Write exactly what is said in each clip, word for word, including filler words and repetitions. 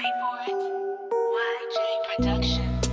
Wait for it. Y J Productions.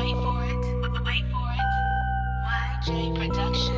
Wait for it. Y J Productions.